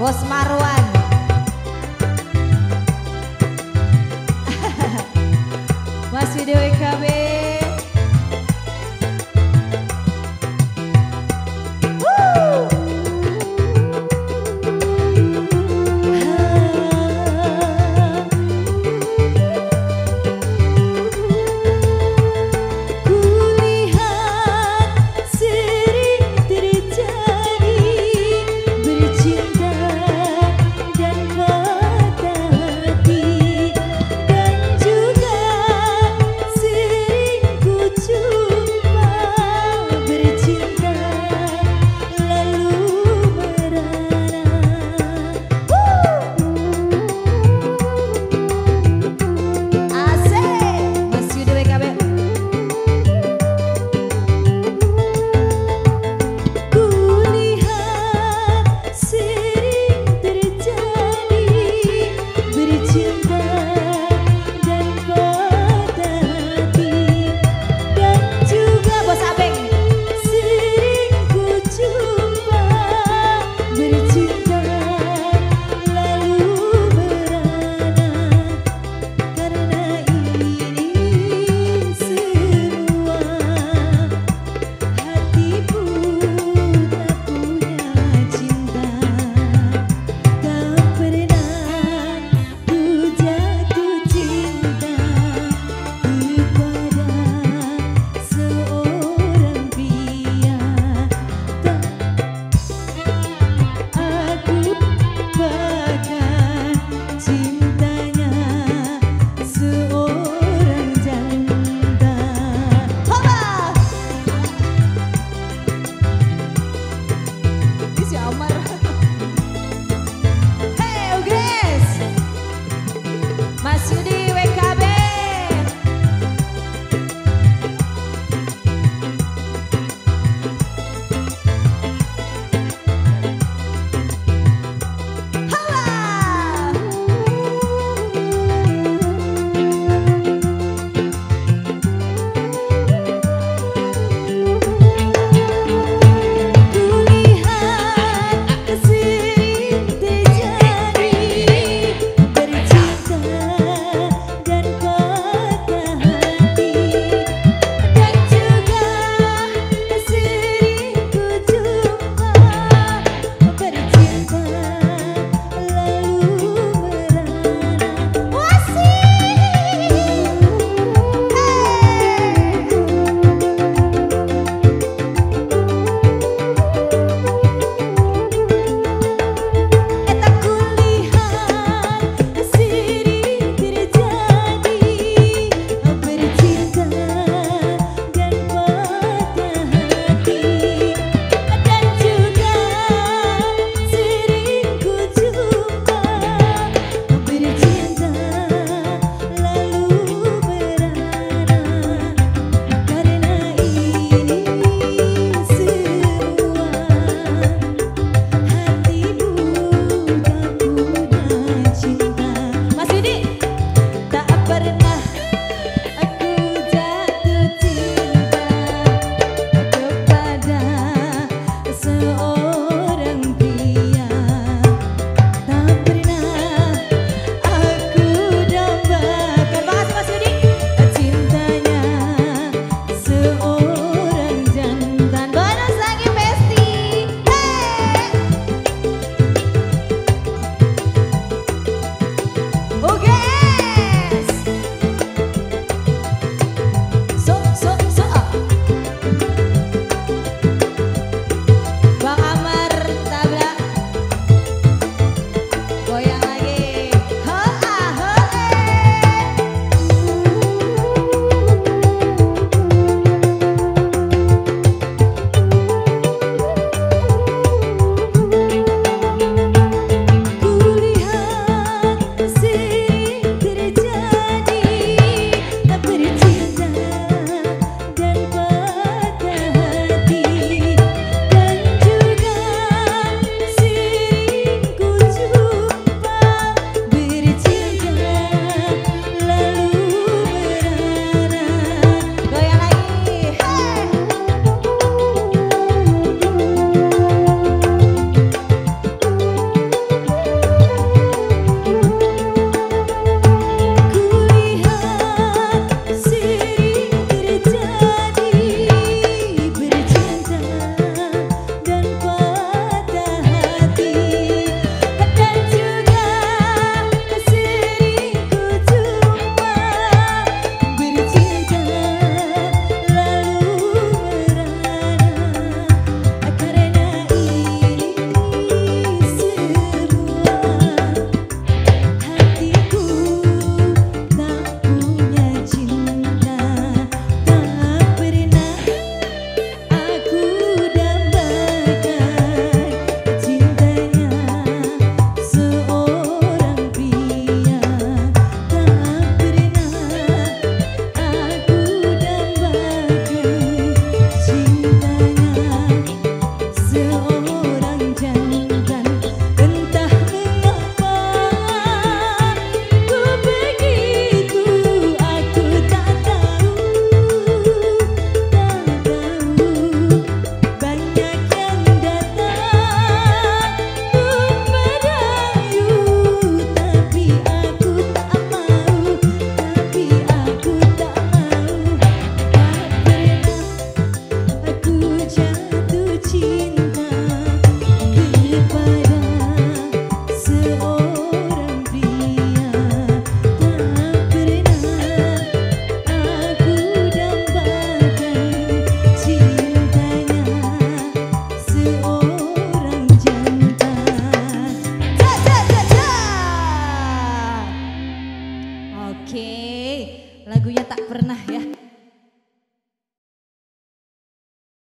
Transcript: Bos Marwan, Mas Video EKB.